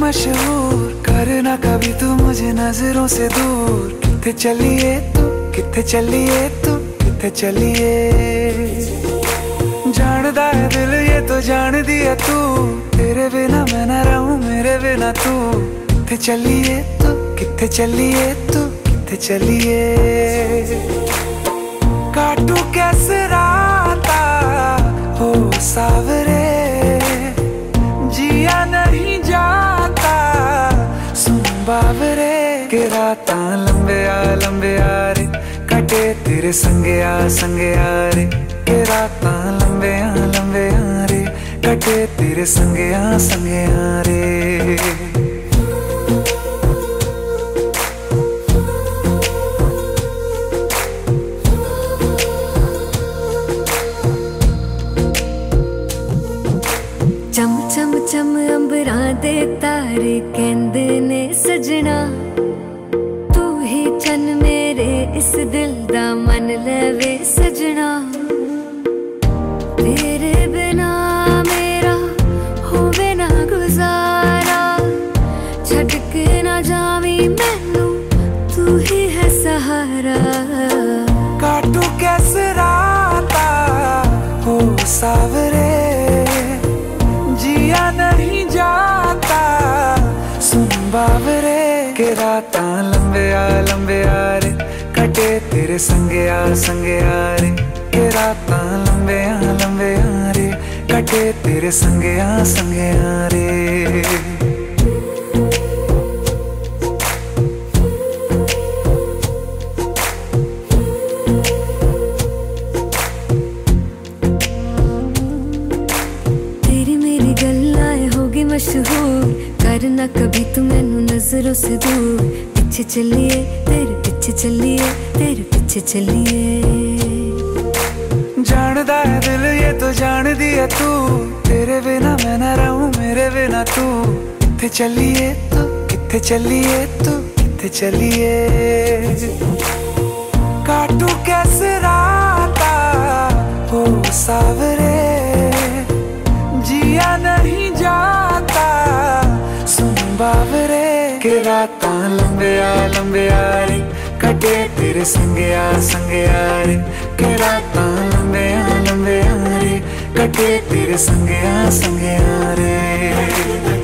मशहूर करना कभी तू मुझे नजरों से दूर। किथे चलिए तू, किथे चलिए तू, किथे चलिए। जानदा है दिल ये तो जान दिया तू, तेरे बिना मैं ना रहूं मेरे बिना तू। किथे चलिए तू, किथे चलिए तू, किथे चलिए। काटू कैसे राता हो सावरे, जिया नहीं जाता सुन बाबरे। के रातां लंबिया रे कटे तेरे संगिया संगिया रे। के रातां लंबिया रे कटे तेरे संगिया संगिया रे। चम अंबरा दे तारे कहंदे ने सजना, तू ही चन मेरे इस दिल दा मन लवे सजना। तेरे बिना मेरा होवे ना गुजारा, छड़ के ना जावी मैनू तू ही है सहारा। काटू कैसे राता हो सावरे, जिया नहीं जाता सुन बाबरे। के रातां लंबिया रे कटे तेरे संगिया संगिया रे। के रातां लंबिया रे कटे तेरे संगिया संगिया रे। मशहूर करना कभी तू मैनू नजरों से दूर। पीछे चलिए तेरे पीछे चलिए तेरे पीछे चलिए। जानदा है दिल ये तो जान दिया तू, तेरे बिना मैं ना रहूं मेरे बिना तू। किथे चलिए तू, किथे चलिए तू, किथे चलिए। काटू कैसे राता हो सावरे, जिया नहीं जाता सुन बाबरे। के रातां लंबिया रे कटे तेरे संगिया संगिया रे। के रातां लंबिया रे कटे तेरे संगिया संगिया रे।